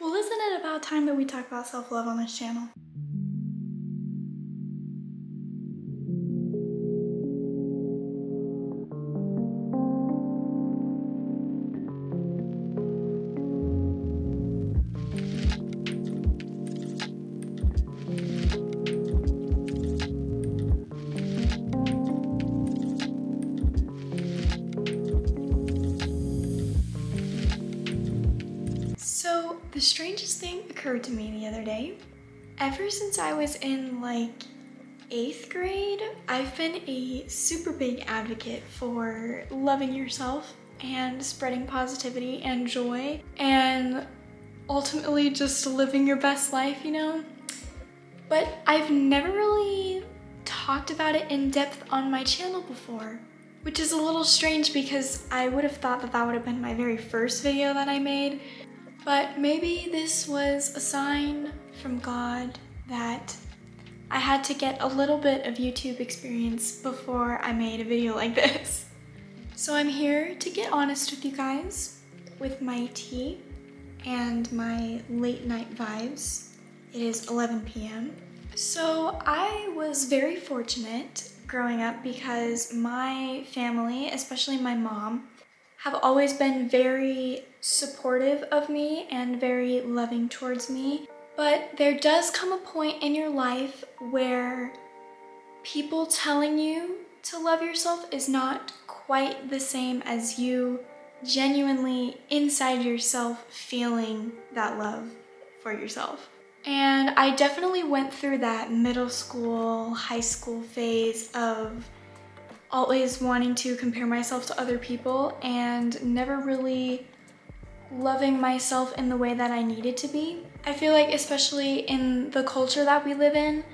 Well, isn't it about time that we talk about self-love on this channel? So the strangest thing occurred to me the other day. Ever since I was in like 8th grade, I've been a super big advocate for loving yourself and spreading positivity and joy and ultimately just living your best life, you know? But I've never really talked about it in depth on my channel before, which is a little strange because I would have thought that that would have been my very first video that I made. But maybe this was a sign from God that I had to get a little bit of YouTube experience before I made a video like this. So I'm here to get honest with you guys with my tea and my late night vibes. It is 11 p.m. So I was very fortunate growing up because my family, especially my mom, have always been very supportive of me and very loving towards me. But there does come a point in your life where people telling you to love yourself is not quite the same as you genuinely inside yourself feeling that love for yourself. And I definitely went through that middle school, high school phase of always wanting to compare myself to other people and never really loving myself in the way that I needed to be. I feel like especially in the culture that we live in,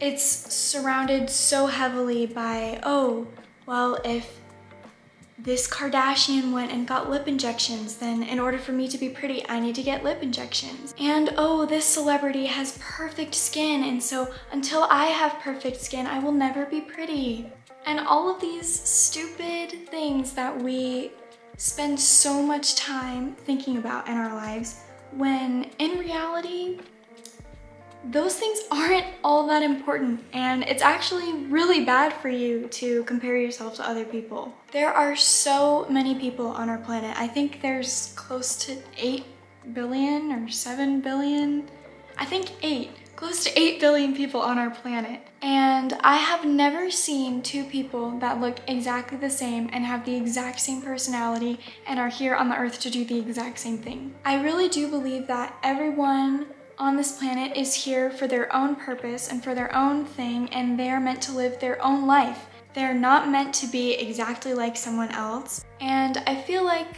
it's surrounded so heavily by, oh, well, if this Kardashian went and got lip injections, then in order for me to be pretty, I need to get lip injections. And oh, this celebrity has perfect skin, and so until I have perfect skin, I will never be pretty. And all of these stupid things that we spend so much time thinking about in our lives, when in reality, those things aren't all that important, and it's actually really bad for you to compare yourself to other people. There are so many people on our planet. I think there's close to 8 billion or 7 billion. I think 8, close to 8 billion people on our planet. And I have never seen two people that look exactly the same and have the exact same personality and are here on the earth to do the exact same thing. I really do believe that everyone on this planet is here for their own purpose and for their own thing, and they are meant to live their own life. They're not meant to be exactly like someone else. And I feel like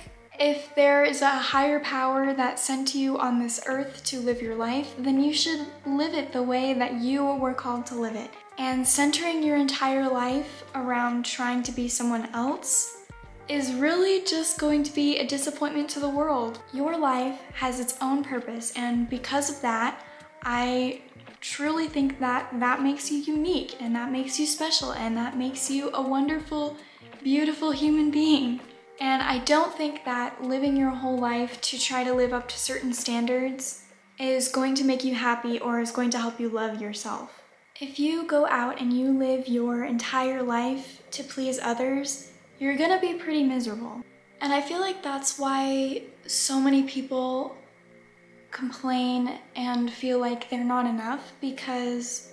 if there is a higher power that sent you on this earth to live your life, then you should live it the way that you were called to live it. And centering your entire life around trying to be someone else is really just going to be a disappointment to the world. Your life has its own purpose, and because of that, I truly think that that makes you unique, and that makes you special, and that makes you a wonderful, beautiful human being. And I don't think that living your whole life to try to live up to certain standards is going to make you happy or is going to help you love yourself. If you go out and you live your entire life to please others, you're gonna be pretty miserable. And I feel like that's why so many people complain and feel like they're not enough, because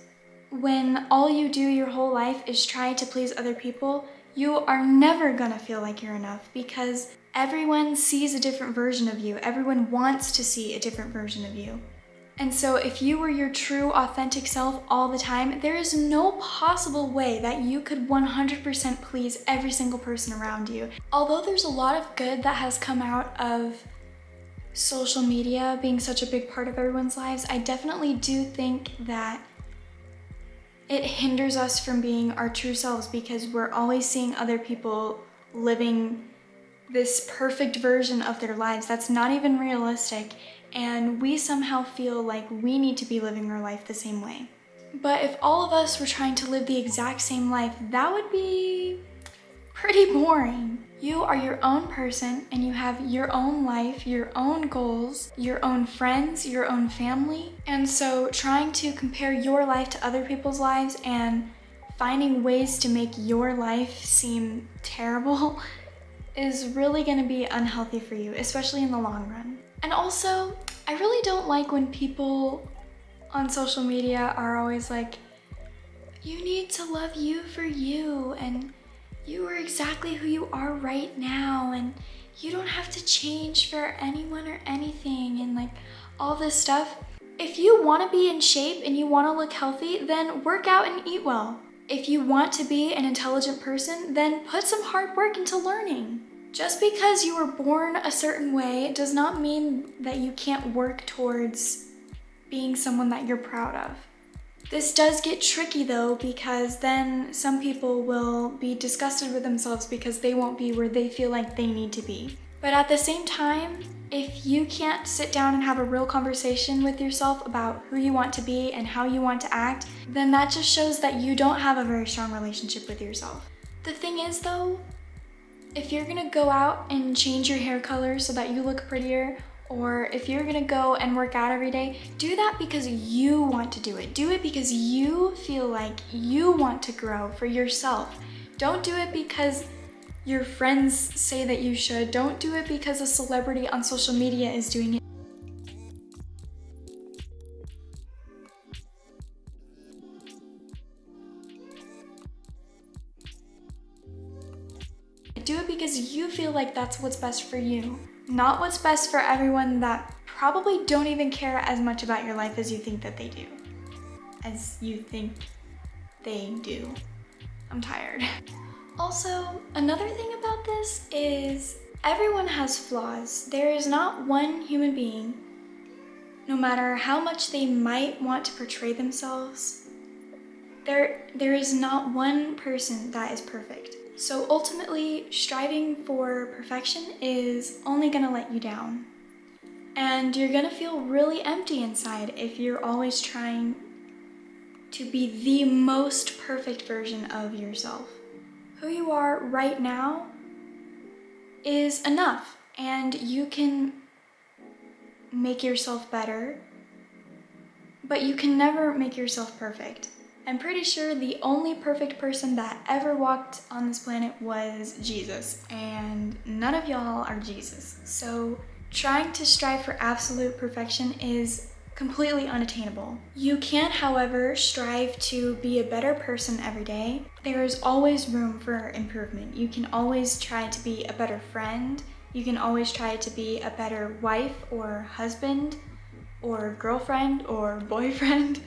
when all you do your whole life is try to please other people, you are never gonna feel like you're enough, because everyone sees a different version of you. Everyone wants to see a different version of you. And so if you were your true, authentic self all the time, there is no possible way that you could 100% please every single person around you. Although there's a lot of good that has come out of social media being such a big part of everyone's lives, I definitely do think that it hinders us from being our true selves, because we're always seeing other people living this perfect version of their lives that's not even realistic. And we somehow feel like we need to be living our life the same way. But if all of us were trying to live the exact same life, that would be pretty boring. You are your own person and you have your own life, your own goals, your own friends, your own family. And so trying to compare your life to other people's lives and finding ways to make your life seem terrible is really going to be unhealthy for you, especially in the long run. And also, I really don't like when people on social media are always like, you need to love you for you, and you are exactly who you are right now, and you don't have to change for anyone or anything, and like all this stuff. If you want to be in shape and you want to look healthy, then work out and eat well. If you want to be an intelligent person, then put some hard work into learning. Just because you were born a certain way does not mean that you can't work towards being someone that you're proud of. This does get tricky though, because then some people will be disgusted with themselves because they won't be where they feel like they need to be. But at the same time, if you can't sit down and have a real conversation with yourself about who you want to be and how you want to act, then that just shows that you don't have a very strong relationship with yourself. The thing is though, if you're gonna go out and change your hair color so that you look prettier, or if you're gonna go and work out every day, do that because you want to do it. Do it because you feel like you want to grow for yourself. Don't do it because your friends say that you should. Don't do it because a celebrity on social media is doing it. Do it because you feel like that's what's best for you. Not what's best for everyone that probably don't even care as much about your life as you think that they do. As you think they do. I'm tired. Also, another thing about this is everyone has flaws. There is not one human being, no matter how much they might want to portray themselves, there is not one person that is perfect. So ultimately, striving for perfection is only gonna let you down. And you're gonna feel really empty inside if you're always trying to be the most perfect version of yourself. Who you are right now is enough, and you can make yourself better, but you can never make yourself perfect. I'm pretty sure the only perfect person that ever walked on this planet was Jesus, and none of y'all are Jesus. So trying to strive for absolute perfection is completely unattainable. You can, however, strive to be a better person every day. There is always room for improvement. You can always try to be a better friend. You can always try to be a better wife or husband or girlfriend or boyfriend,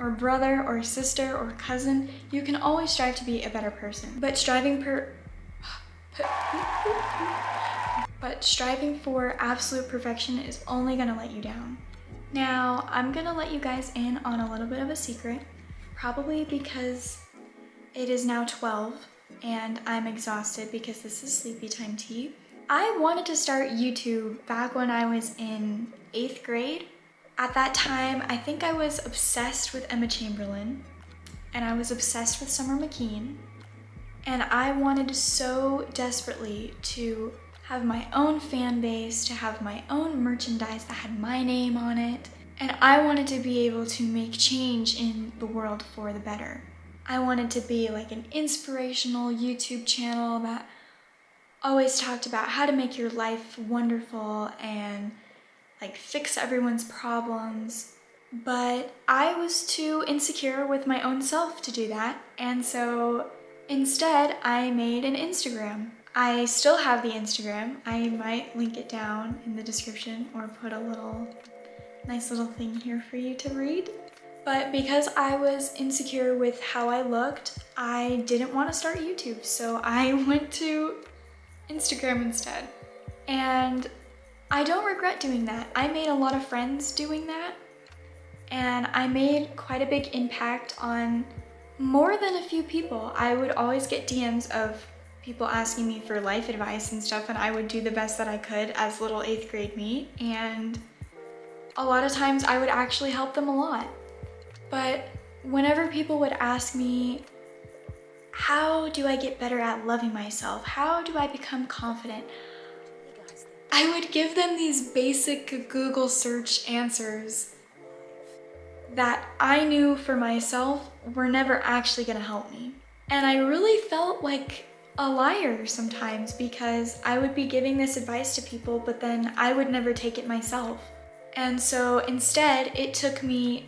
or brother, or sister, or cousin. You can always strive to be a better person. But striving for absolute perfection is only gonna let you down. Now, I'm gonna let you guys in on a little bit of a secret, probably because it is now 12 and I'm exhausted because this is sleepy time tea. I wanted to start YouTube back when I was in 8th grade. At that time, I think I was obsessed with Emma Chamberlain, and I was obsessed with Summer McKean, and I wanted so desperately to have my own fan base, to have my own merchandise that had my name on it, and I wanted to be able to make change in the world for the better. I wanted to be like an inspirational YouTube channel that always talked about how to make your life wonderful and like fix everyone's problems, but I was too insecure with my own self to do that, and so instead I made an Instagram. I still have the Instagram. I might link it down in the description or put a little nice little thing here for you to read. But because I was insecure with how I looked, I didn't want to start YouTube, so I went to Instagram instead. And I don't regret doing that. I made a lot of friends doing that, and I made quite a big impact on more than a few people. I would always get DMs of people asking me for life advice and stuff, and I would do the best that I could as little 8th grade me, and a lot of times I would actually help them a lot. But whenever people would ask me How do I get better at loving myself? How do I become confident? I would give them these basic Google search answers that I knew for myself were never actually gonna help me. And I really felt like a liar sometimes because I would be giving this advice to people, but then I would never take it myself. And so instead, it took me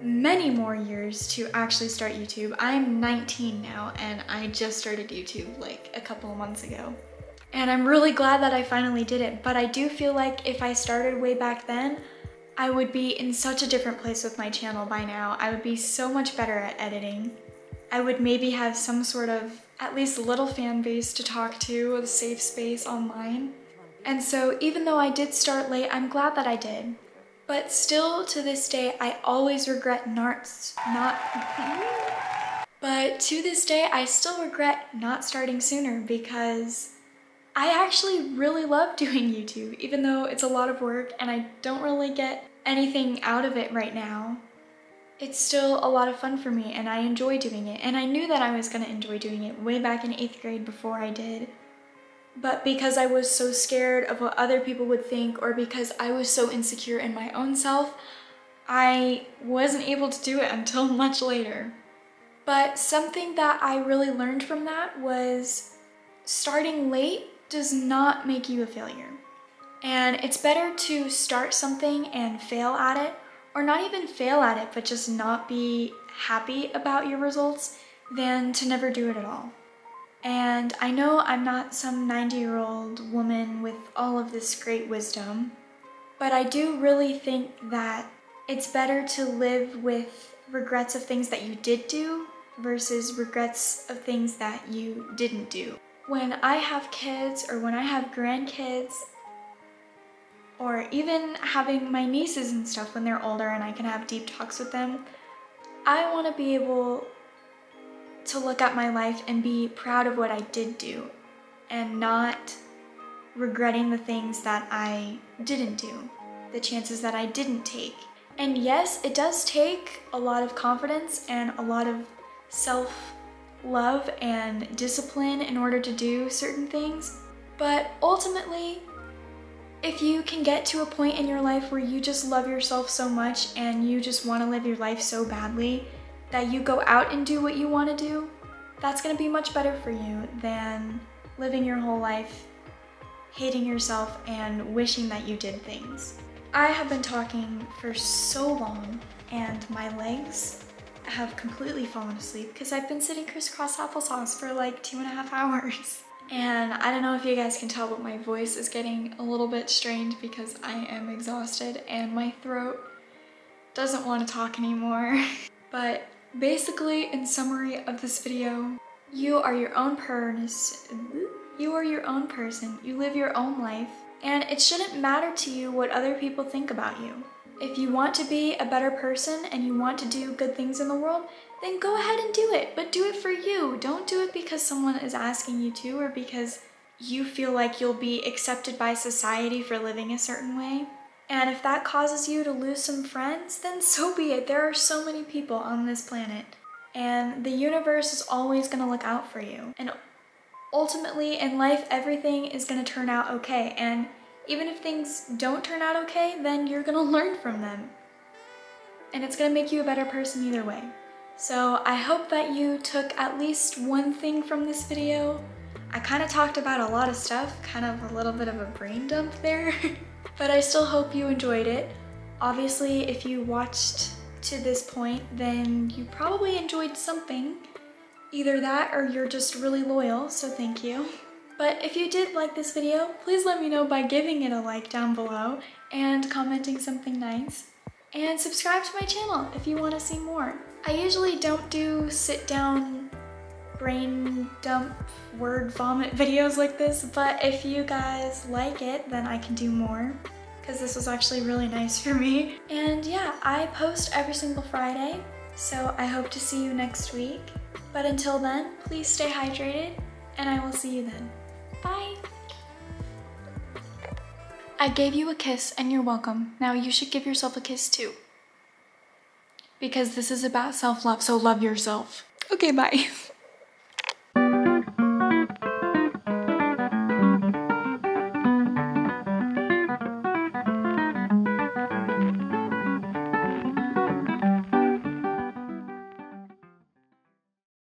many more years to actually start YouTube. I'm 19 now, and I just started YouTube like a couple of months ago. And I'm really glad that I finally did it, but I do feel like if I started way back then, I would be in such a different place with my channel by now. I would be so much better at editing. I would maybe have some sort of at least little fan base to talk to, a safe space online. And so even though I did start late, I'm glad that I did. But still to this day, I always regret not starting sooner because I actually really love doing YouTube, even though it's a lot of work and I don't really get anything out of it right now. It's still a lot of fun for me and I enjoy doing it, and I knew that I was gonna enjoy doing it way back in 8th grade before I did. But because I was so scared of what other people would think, or because I was so insecure in my own self, I wasn't able to do it until much later. But something that I really learned from that was starting late does not make you a failure. And it's better to start something and fail at it, or not even fail at it, but just not be happy about your results, than to never do it at all. And I know I'm not some 90-year-old woman with all of this great wisdom, but I do really think that it's better to live with regrets of things that you did do versus regrets of things that you didn't do. When I have kids, or when I have grandkids, or even having my nieces and stuff when they're older and I can have deep talks with them, I want to be able to look at my life and be proud of what I did do and not regretting the things that I didn't do, the chances that I didn't take. And yes, it does take a lot of confidence and a lot of self-love and discipline in order to do certain things, but ultimately, if you can get to a point in your life where you just love yourself so much and you just want to live your life so badly that you go out and do what you want to do, that's going to be much better for you than living your whole life hating yourself and wishing that you did things. I have been talking for so long and my legs have completely fallen asleep because I've been sitting crisscross applesauce for like 2.5 hours. And I don't know if you guys can tell, but my voice is getting a little bit strained because I am exhausted and my throat doesn't want to talk anymore. But basically, in summary of this video, you are your own person. You are your own person. You live your own life, and it shouldn't matter to you what other people think about you. If you want to be a better person and you want to do good things in the world, then go ahead and do it, but do it for you. Don't do it because someone is asking you to, or because you feel like you'll be accepted by society for living a certain way. And if that causes you to lose some friends, then so be it. There are so many people on this planet, and the universe is always going to look out for you. And ultimately in life, everything is going to turn out okay. And even if things don't turn out okay, then you're going to learn from them. And it's going to make you a better person either way. So I hope that you took at least one thing from this video. I kind of talked about a lot of stuff, kind of a little bit of a brain dump there. But I still hope you enjoyed it. Obviously, if you watched to this point, then you probably enjoyed something. Either that or you're just really loyal, so thank you. But if you did like this video, please let me know by giving it a like down below and commenting something nice. And subscribe to my channel if you want to see more. I usually don't do sit-down, brain dump, word vomit videos like this, but if you guys like it, then I can do more, because this was actually really nice for me. And yeah, I post every single Friday, so I hope to see you next week. But until then, please stay hydrated, and I will see you then. Bye! I gave you a kiss, and you're welcome. Now you should give yourself a kiss too, because this is about self-love, so love yourself. Okay, bye.